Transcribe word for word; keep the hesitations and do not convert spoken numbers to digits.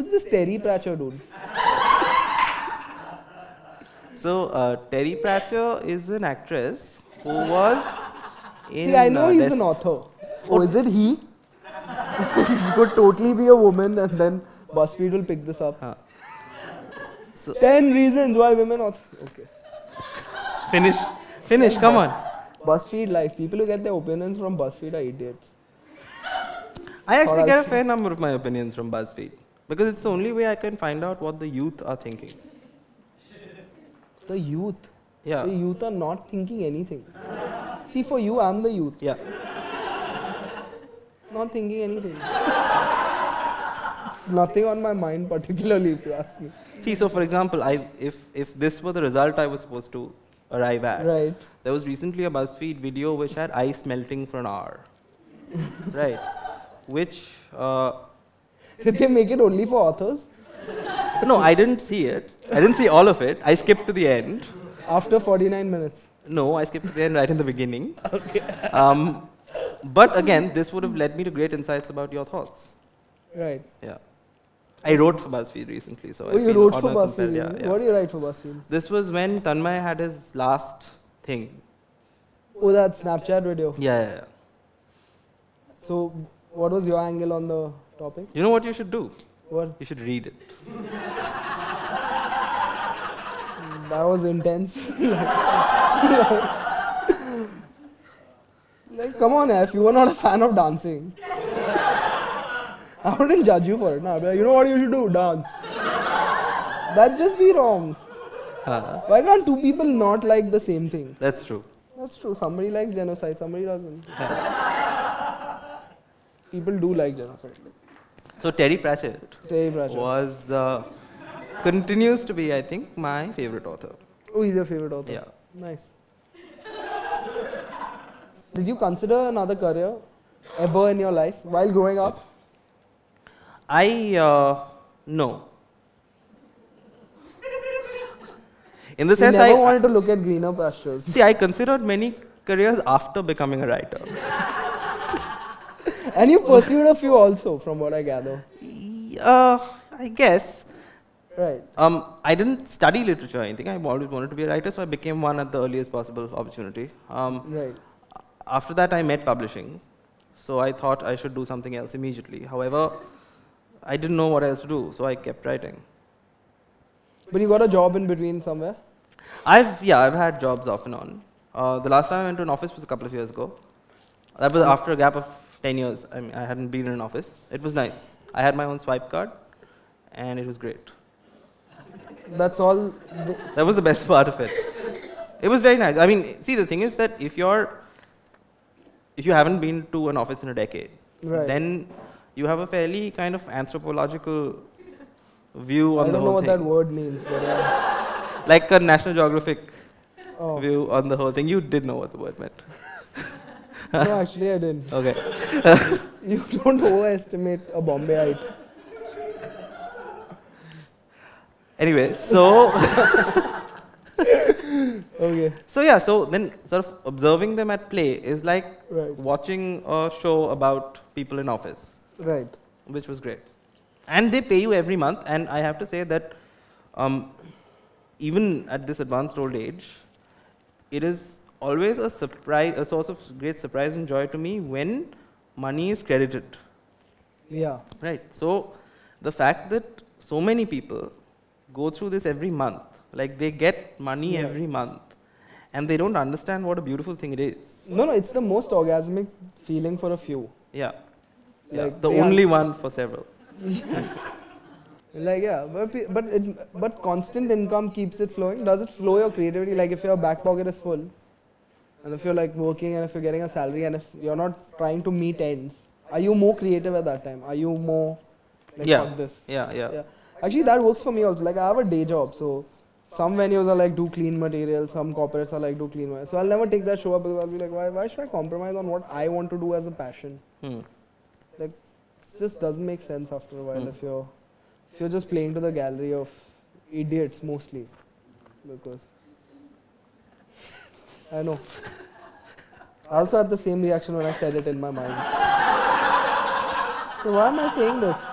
who's this Terry Pratchett dude? So, uh, Terry Pratchett is an actress who was in... See, I know uh, he's an author. Oh, is it he? It could totally be a woman and then BuzzFeed will pick this up. Huh. So, ten reasons why women author... Okay. Finish. Finish, come on. BuzzFeed life. People who get their opinions from BuzzFeed are idiots. I actually get a fair number of my opinions from BuzzFeed because it's the only way I can find out what the youth are thinking. The youth? Yeah. The youth are not thinking anything. See, for you, I'm the youth. Yeah. Not thinking anything. It's nothing on my mind particularly, if you ask me. See, so for example, I, if, if this were the result I was supposed to arrive at, right. There was recently a BuzzFeed video which had ice melting for an hour. Right. Which... Uh, did they make it only for authors? No, I didn't see it. I didn't see all of it. I skipped to the end. After forty-nine minutes? No, I skipped to the end right in the beginning. Okay. Um, but again, this would have led me to great insights about your thoughts. Right. Yeah. I wrote for BuzzFeed recently, so... Oh, I you wrote for BuzzFeed? Compelled, yeah, yeah. What do you write for BuzzFeed? This was when Tanmay had his last thing. Oh, that Snapchat video? Yeah, yeah, yeah. So, what was your angle on the topic? You know what you should do? What? You should read it. That was intense. like, like, come on, if you were not a fan of dancing, I wouldn't judge you for it. Nah, like, you know what you should do? Dance. That'd just be wrong. Uh-huh. Why can't two people not like the same thing? That's true. That's true. Somebody likes genocide, somebody doesn't. People do like genocide. So Terry Pratchett, Terry Pratchett. was, uh, continues to be, I think, my favorite author. Oh, he's your favorite author? Yeah. Nice. Did you consider another career ever in your life while growing up? I, uh, no. In the you sense, never I wanted to look at greener pastures. See, I considered many careers after becoming a writer. And you pursued a few also, from what I gather. Uh, I guess. Right. Um, I didn't study literature or anything. I always wanted to be a writer, so I became one at the earliest possible opportunity. Um, right. After that, I met publishing. So I thought I should do something else immediately. However, I didn't know what else to do, so I kept writing. But you got a job in between somewhere? I've, yeah, I've had jobs off and on. Uh, the last time I went to an office was a couple of years ago. That was after a gap of ten years, I mean, I hadn't been in an office. It was nice. I had my own swipe card, and it was great. That's all? Th that was the best part of it. It was very nice. I mean, see, the thing is that if you're, if you haven't been to an office in a decade, right. Then you have a fairly kind of anthropological view on the whole thing. I don't know what that word means, but yeah. Like a National Geographic oh. view on the whole thing. You did know what the word meant. No, actually I didn't. Okay. You don't overestimate a Bombayite. Anyway, so... Okay. So yeah, so then sort of observing them at play is like right. watching a show about people in office. Right. Which was great. And they pay you every month, and I have to say that um, even at this advanced old age, it is always a surprise, a source of great surprise and joy to me when money is credited. Yeah. Right. So the fact that so many people go through this every month, like they get money yeah. every month and they don't understand what a beautiful thing it is. No, no, it's the most orgasmic feeling for a few. Yeah. yeah. Like the only one for several. Like yeah, but but, it, but constant income keeps it flowing. Does it flow your creativity? Like if your back pocket is full, and if you're like working and if you're getting a salary and if you're not trying to meet ends, are you more creative at that time? Are you more like yeah. fuck this? Yeah, yeah, yeah. Actually, that works for me also. Like I have a day job, so some venues are like do clean material, some corporates are like do clean material. So I'll never take that show up because I'll be like, why, why should I compromise on what I want to do as a passion? Hmm. Like it just doesn't make sense after a while hmm. if you're if you're just playing to the gallery of idiots mostly, because. I know. I also had the same reaction when I said it in my mind. So why am I saying this?